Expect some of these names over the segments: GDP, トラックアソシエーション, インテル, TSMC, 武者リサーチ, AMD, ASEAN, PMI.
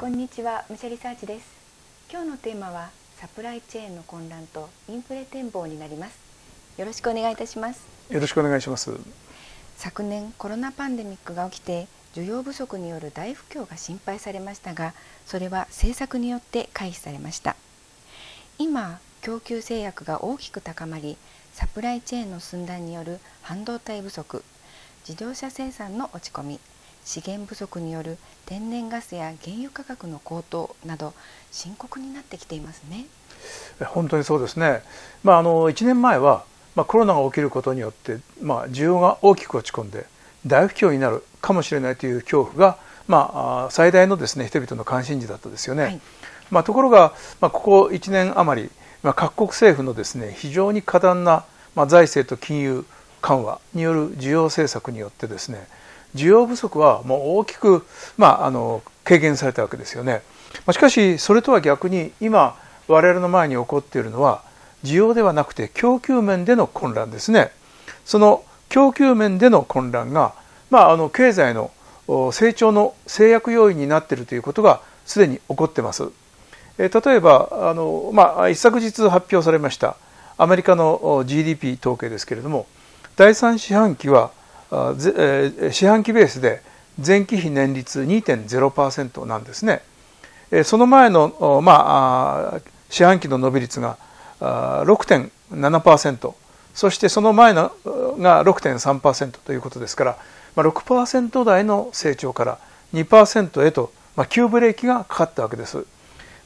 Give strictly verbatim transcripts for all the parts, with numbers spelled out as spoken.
こんにちは、武者リサーチです。今日のテーマはサプライチェーンの混乱とインフレ展望になります。よろしくお願いいたします。よろしくお願いします。昨年コロナパンデミックが起きて需要不足による大不況が心配されましたが、それは政策によって回避されました。今、供給制約が大きく高まり、サプライチェーンの寸断による半導体不足、自動車生産の落ち込み、資源不足による天然ガスや原油価格の高騰など深刻になってきていますね。本当にそうですね。まああのいちねんまえは、まあ、コロナが起きることによって、まあ、需要が大きく落ち込んで大不況になるかもしれないという恐怖が、まあ、最大のですね人々の関心事だったですよね。はい、まあ、ところが、まあ、ここいちねん余り、まあ、各国政府のですね非常に過談な、まあ、財政と金融緩和による需要政策によってですね需要不足はもう大きく、まあ、あの軽減されたわけですよね。しかしそれとは逆に今我々の前に起こっているのは需要ではなくて供給面での混乱ですね。その供給面での混乱が、まあ、あの経済の成長の制約要因になっているということがすでに起こっています。例えばあの、まあ、一昨日発表されましたアメリカの ジーディーピー 統計ですけれどもだいさん四半期は四半期ベースで前期比年率 にてんゼロパーセント なんですね。その前の、まあ、四半期の伸び率が ろくてんななパーセント、 そしてその前のが ろくてんさんパーセント ということですから、まあ、ろくパーセント 台の成長から にパーセント へと、まあ、急ブレーキがかかったわけです。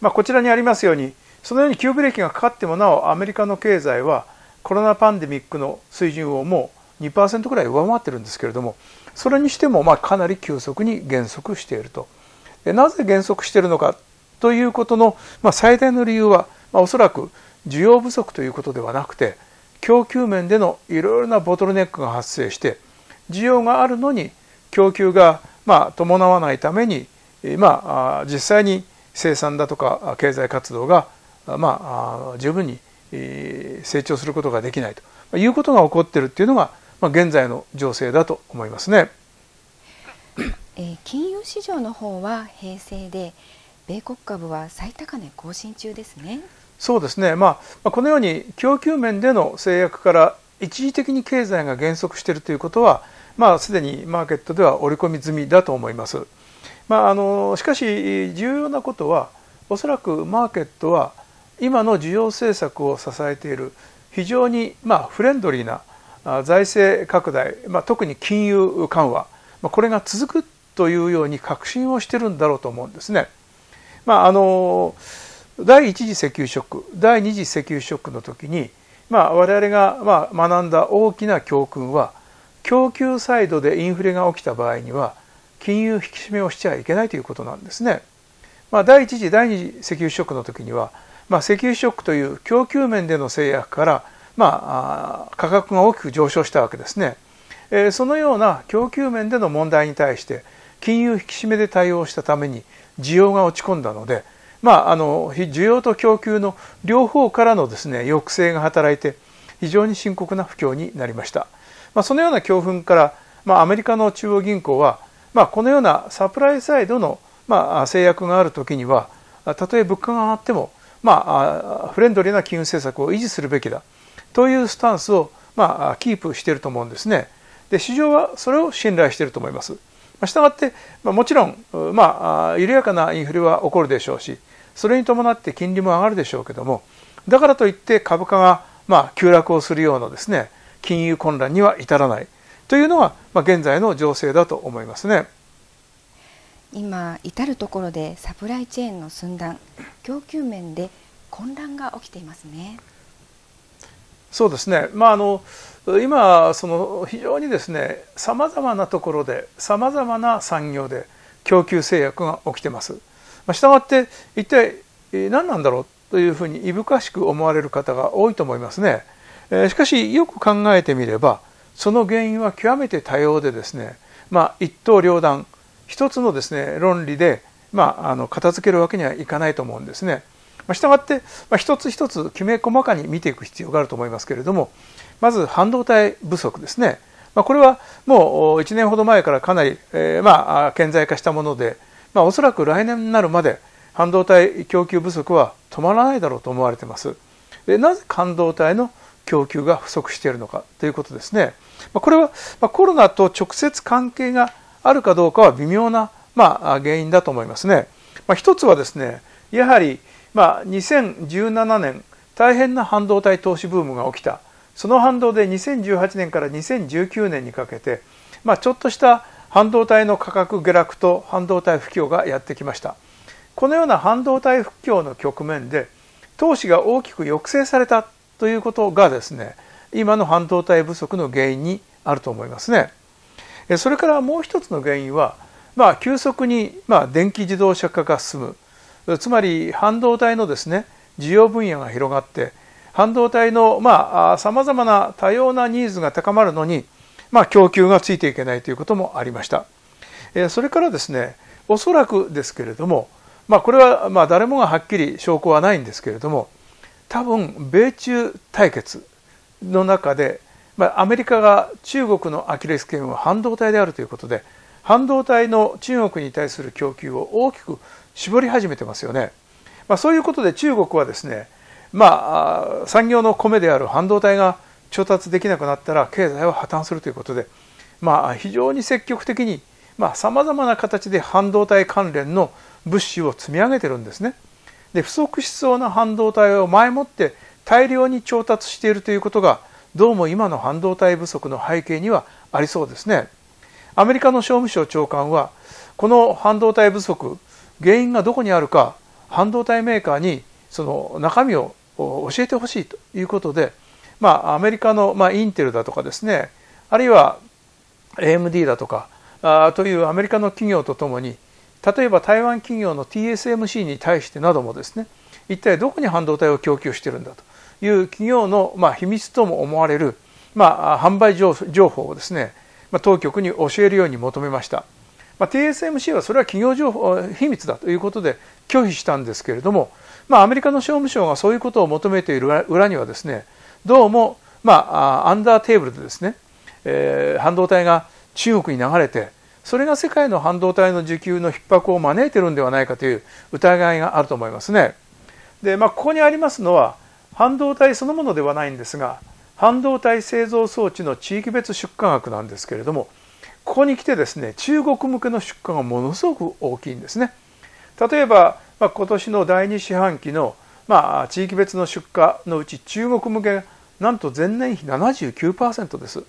まあ、こちらにありますようにそのように急ブレーキがかかってもなおアメリカの経済はコロナパンデミックの水準をもうにパーセント くらい上回っているんですけれども、それにしてもまあかなり急速に減速していると。なぜ減速しているのかということのまあ最大の理由は、まあ、おそらく需要不足ということではなくて供給面でのいろいろなボトルネックが発生して需要があるのに供給がまあ伴わないために、まあ、実際に生産だとか経済活動がまあ十分に成長することができないということが起こっているというのがまあ、現在の情勢だと思いますね。えー、金融市場の方は平成で米国株は最高値更新中ですね。そうですね、まあ、このように供給面での制約から一時的に経済が減速しているということは、まあ、すでにマーケットでは織り込み済みだと思います。まあ、あのしかし重要なことはおそらくマーケットは今の需要政策を支えている非常にまあフレンドリーな財政拡大、まあ、特に金融緩和、まあ、これが続くというように確信をしているんだろうと思うんですね。まあ、あの第一次石油ショック第二次石油ショックの時に、まあ、我々がまあ学んだ大きな教訓は供給サイドでインフレが起きた場合には金融引き締めをしちゃいけないということなんですね。まあ、第一次第二次石油ショックの時には、まあ、石油ショックという供給面での制約からまあ、価格が大きく上昇したわけですね。えー、そのような供給面での問題に対して金融引き締めで対応したために需要が落ち込んだので、まあ、あの需要と供給の両方からのですね、抑制が働いて非常に深刻な不況になりました。まあ、そのような教訓から、まあ、アメリカの中央銀行は、まあ、このようなサプライサイドの、まあ、制約があるときにはたとえ物価が上がっても、まあ、フレンドリーな金融政策を維持するべきだというスタンスを、まあ、キープしていると思うんですね。で、市場はそれを信頼していると思います。したがって、まあ、もちろん、まあ、緩やかなインフレは起こるでしょうしそれに伴って金利も上がるでしょうけどもだからといって株価が、まあ、急落をするようなですね金融混乱には至らないというのが、まあ、現在の情勢だと思いますね。今至るところでサプライチェーンの寸断供給面で混乱が起きていますね。そうですね、まあ、あの今その非常にですねさまざまなところでさまざまな産業で供給制約が起きています。まあ、したがって一体何なんだろうというふうにいぶかしく思われる方が多いと思いますね。えー、しかしよく考えてみればその原因は極めて多様でですね、まあ、一刀両断一つのですね論理で、まあ、あの片付けるわけにはいかないと思うんですね。したがって、まあ、一つ一つきめ細かに見ていく必要があると思いますけれどもまず半導体不足ですね。まあ、これはもういちねんほど前からかなり、えー、まあ顕在化したもので、まあ、おそらく来年になるまで半導体供給不足は止まらないだろうと思われています。で、なぜ半導体の供給が不足しているのかということですね。まあ、これはコロナと直接関係があるかどうかは微妙な、まあ、原因だと思いますね。まあ、一つはですね、やはり、まあ、にせんじゅうななねん大変な半導体投資ブームが起きた。その反動でにせんじゅうはちねんからにせんじゅうきゅうねんにかけて、まあ、ちょっとした半導体の価格下落と半導体不況がやってきました。このような半導体不況の局面で投資が大きく抑制されたということがですね、今の半導体不足の原因にあると思いますね。それからもう一つの原因は、まあ、急速にまあ電気自動車化が進む。つまり半導体のですね、需要分野が広がって、半導体のまあさまざまな多様なニーズが高まるのに、まあ、供給がついていけないということもありました。それからですね、おそらくですけれども、まあ、これはまあ誰もがはっきり証拠はないんですけれども、多分米中対決の中で、まあ、アメリカが中国のアキレス腱は半導体であるということで、半導体の中国に対する供給を大きく絞り始めてますよね。まあ、そういうことで中国はですね、まあ、産業の米である半導体が調達できなくなったら経済は破綻するということで、まあ、非常に積極的にさまざまな形で半導体関連の物資を積み上げてるんですね。で、不足しそうな半導体を前もって大量に調達しているということが、どうも今の半導体不足の背景にはありそうですね。アメリカの商務省長官は、この半導体不足、原因がどこにあるか半導体メーカーにその中身を教えてほしいということで、まあ、アメリカの、まあ、インテルだとかですね、あるいは エーエムディー だとかあというアメリカの企業とともに、例えば台湾企業の ティーエスエムシー に対してなどもですね、一体どこに半導体を供給しているんだという企業の、まあ、秘密とも思われる、まあ、販売情報をですね、まあ、当局に教えるように求めました。まあ、ティーエスエムシー はそれは企業情報秘密だということで拒否したんですけれども、まあ、アメリカの商務省がそういうことを求めている裏にはですね、どうも、まあ、アンダーテーブルでですね、えー、半導体が中国に流れて、それが世界の半導体の需給の逼迫を招いているのではないかという疑いがあると思いますね。で、まあ、ここにありますのは半導体そのものではないんですが、半導体製造装置の地域別出荷額なんですけれども、ここに来てですね、中国向けの出荷がものすごく大きいんですね。例えば、まあ、今年のだいにしはんきの、まあ、地域別の出荷のうち中国向けがなんと前年比 ななじゅうきゅうパーセント です。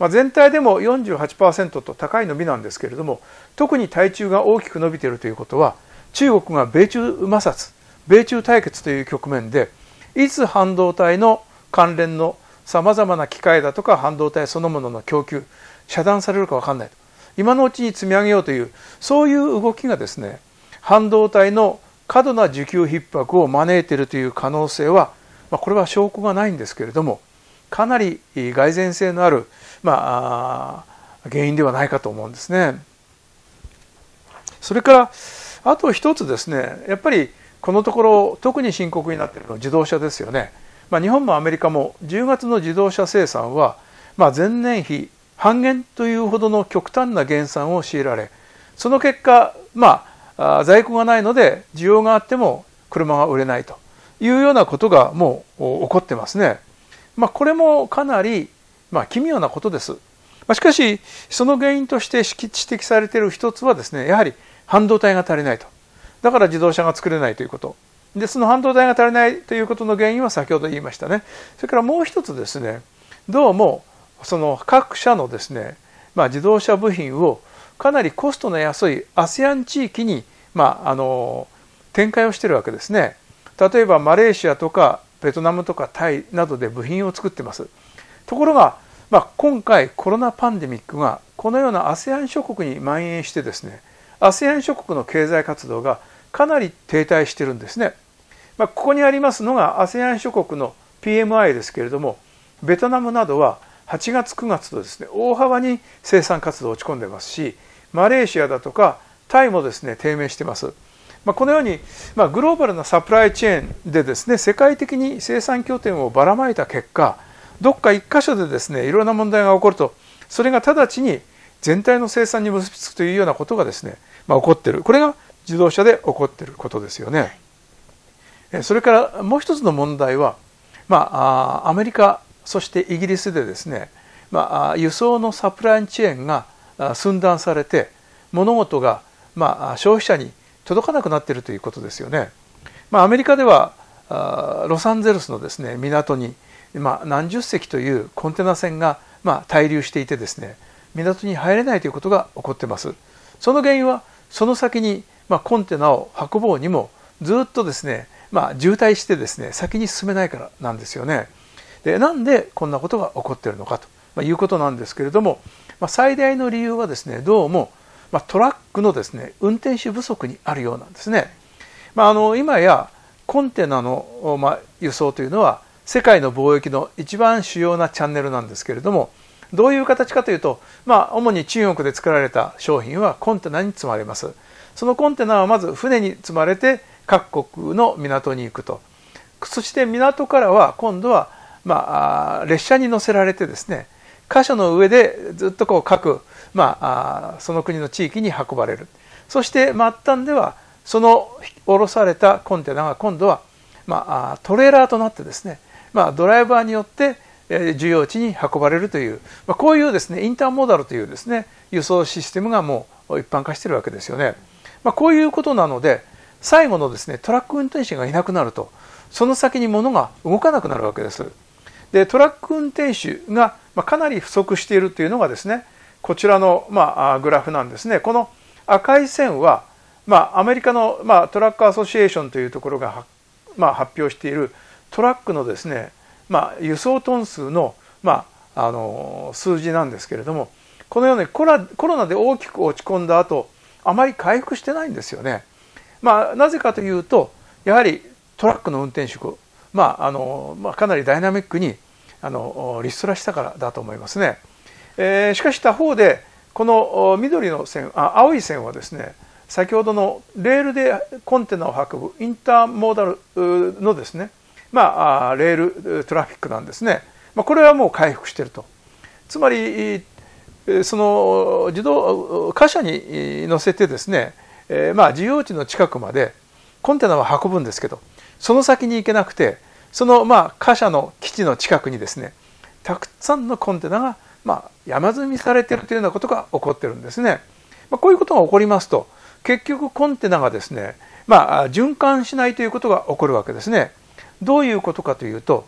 まあ、全体でも よんじゅうはちパーセント と高い伸びなんですけれども、特に対中が大きく伸びているということは、中国が米中摩擦、米中対決という局面で、いつ半導体の関連のさまざまな機械だとか半導体そのものの供給遮断されるか分かんないと、今のうちに積み上げようという、そういう動きがですね、半導体の過度な需給逼迫を招いているという可能性は、まあ、これは証拠がないんですけれども、かなり蓋然性のある、まあ、原因ではないかと思うんですね。それからあと一つですね、やっぱりこのところ特に深刻になっているのは自動車ですよね。まあ、日本もアメリカもじゅうがつの自動車生産は、まあ、前年比半減というほどの極端な減産を強いられ、その結果、まあ在庫がないので需要があっても車が売れないというようなことがもう起こってますね。まあ、これもかなり、まあ、奇妙なことです。まあ、しかしその原因として指摘されている一つはですね、やはり半導体が足りないと、だから自動車が作れないということで、その半導体が足りないということの原因は先ほど言いましたね。それからもう一つですね、どうもその各社のですね、まあ、自動車部品をかなりコストの安い アセアン 地域に、まあ、あの展開をしているわけですね。例えばマレーシアとかベトナムとかタイなどで部品を作っています。ところが、まあ、今回コロナパンデミックがこのような アセアン 諸国に蔓延してですね、 アセアン 諸国の経済活動がかなり停滞しているんですね。まあ、ここにありますのが アセアン 諸国の ピーエムアイ ですけれども、ベトナムなどははちがつくがつとですね、大幅に生産活動落ち込んでますし、マレーシアだとかタイもですね、低迷しています。まあ、このように、まあ、グローバルなサプライチェーンでですね、世界的に生産拠点をばらまいた結果、どっか一箇所でですね、いろんな問題が起こると、それが直ちに全体の生産に結びつくというようなことがですね、まあ、起こっている。これが自動車で起こっていることですよね。はい、それからもう一つの問題は、まあ、アメリカそしてイギリスでですね、まあ、輸送のサプライチェーンが寸断されて物事が、まあ、消費者に届かなくなっているということですよね。まあ、アメリカではロサンゼルスのですね、港に、まあ、何十隻というコンテナ船が、まあ、滞留していてですね、港に入れないということが起こっています。その原因はその先に、まあ、コンテナを運ぼうにもずっとですね、まあ、渋滞してですね、先に進めないからなんですよね。で、なんでこんなことが起こっているのかと、まあ、いうことなんですけれども、まあ、最大の理由はですね、どうも、まあ、トラックのですね、運転手不足にあるようなんですね。まあ、あの今やコンテナの、まあ、輸送というのは世界の貿易の一番主要なチャンネルなんですけれども、どういう形かというと、まあ、主に中国で作られた商品はコンテナに積まれます。そのコンテナはまず船に積まれて各国の港に行くと。そして港からは今度は、まあ、列車に乗せられてですね、貨車の上でずっとこう各、まあ、その国の地域に運ばれる。そして末端ではその下ろされたコンテナが今度は、まあ、トレーラーとなってですね、まあ、ドライバーによって需要地に運ばれるという、まあ、こういうですね、インターモダルというですね、輸送システムがもう一般化しているわけですよね。まあ、こういうことなので、最後のですね、トラック運転手がいなくなると、その先に物が動かなくなるわけです。で、トラック運転手がかなり不足しているというのがですね、こちらの、まあ、グラフなんですね。この赤い線は、まあ、アメリカの、まあ、トラックアソシエーションというところがは、まあ、発表しているトラックのですね、まあ、輸送トン数の、まあ、あの数字なんですけれども、このようにコロナで大きく落ち込んだ後、あまり回復してないんですよね。まあ、なぜかというと、やはりトラックの運転手、まああのまあ、かなりダイナミックにあのリストラしたからだと思いますね。えー、しかし他方で、この緑の線、あ、青い線はですね、先ほどのレールでコンテナを運ぶインターモダルのですね、まあ、レールトラフィックなんですね。まあ、これはもう回復していると。つまりその自動貨車に乗せてですね、まあ、需要地の近くまでコンテナは運ぶんですけど、その先に行けなくて、そのまあ貨車の基地の近くにですね、たくさんのコンテナがまあ山積みされているというようなことが起こっているんですね。まあ、こういうことが起こりますと、結局コンテナがですね、まあ、循環しないということが起こるわけですね。どういうことかというと、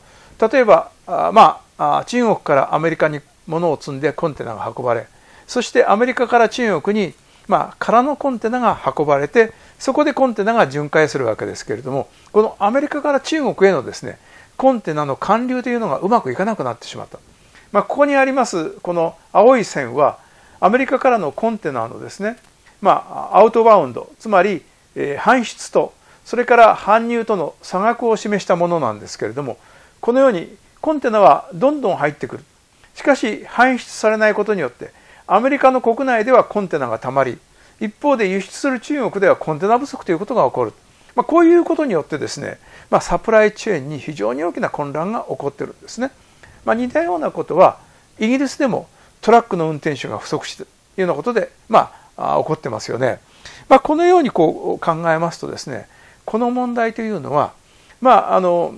例えばあ、まあ、中国からアメリカに物を積んでコンテナが運ばれ、そしてアメリカから中国に、まあ、空のコンテナが運ばれて、そこでコンテナが巡回するわけですけれども、このアメリカから中国へのですね、コンテナの環流というのがうまくいかなくなってしまった。まあ、ここにありますこの青い線は、アメリカからのコンテナのですね、まあ、アウトバウンド、つまり、えー、搬出と、それから搬入との差額を示したものなんですけれども、このようにコンテナはどんどん入ってくる。しかし搬出されないことによって、アメリカの国内ではコンテナがたまり、一方で輸出する中国ではコンテナ不足ということが起こる。まあ、こういうことによってですね、まあ、サプライチェーンに非常に大きな混乱が起こっているんですね。まあ、似たようなことはイギリスでもトラックの運転手が不足しているというようなことで、まあ、起こってますよね。まあ、このようにこう考えますとですね、この問題というのは、まあ、あの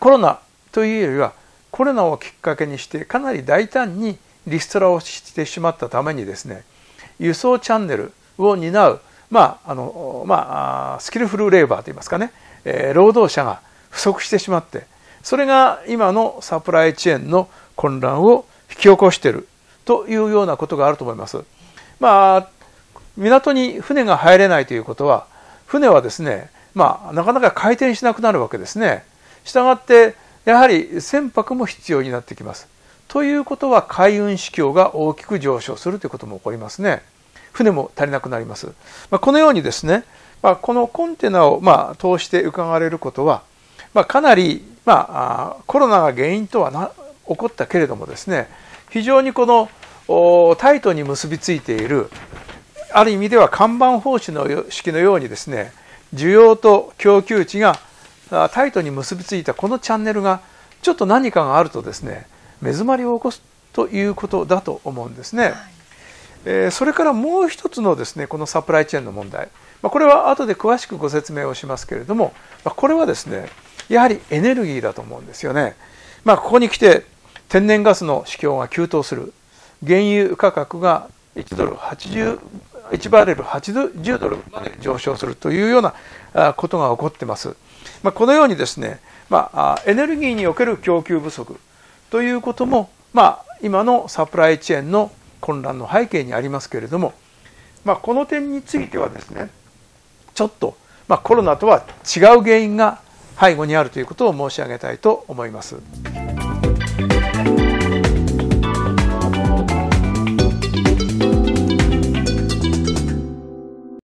コロナというよりはコロナをきっかけにしてかなり大胆にリストラをしてしまったためにですね、輸送チャンネルを担う、まああのまあ、スキルフルレーバーといいますかね、えー、労働者が不足してしまって、それが今のサプライチェーンの混乱を引き起こしているというようなことがあると思います。まあ、港に船が入れないということは、船はですね、まあ、なかなか回転しなくなるわけですね。したがってやはり船舶も必要になってきます。ということは海運市況が大きく上昇するということも起こりますね。船も足りなくなります。まあ、このようにですね、まあ、このコンテナをまあ通して伺われることは、まあ、かなり、まあ、コロナが原因とはな起こったけれどもですね、非常にこのタイトに結びついている、ある意味では看板方式のようにですね、需要と供給値がタイトに結びついたこのチャンネルがちょっと何かがあるとですね、目詰まりを起こすということだと思うんですね。はい、えー、それからもう一つのですね、このサプライチェーンの問題、まあ、これは後で詳しくご説明をしますけれども、まあ、これはですね、やはりエネルギーだと思うんですよね。まあ、ここに来て天然ガスの市況が急騰する、原油価格がいちドルはちじゅういちバレルはちじゅうドルまで上昇するというようなことが起こっています。まあ、このようにですね、まあ、エネルギーにおける供給不足ということも、まあ、今のサプライチェーンの混乱の背景にありますけれども、まあ、この点についてはですね、ちょっと、まあ、コロナとは違う原因が背後にあるということを申し上げたいと思います。